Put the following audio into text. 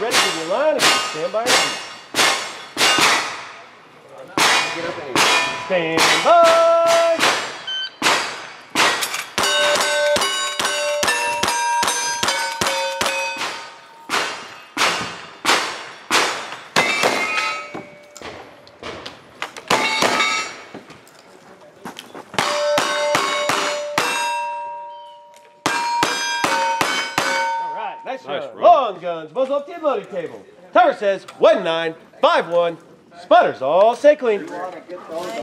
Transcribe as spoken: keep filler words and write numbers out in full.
getting ready for your line. Stand by. Stand by. Nice long guns, both off the unloading table. Timer says one nine five one. Sputters all stay clean.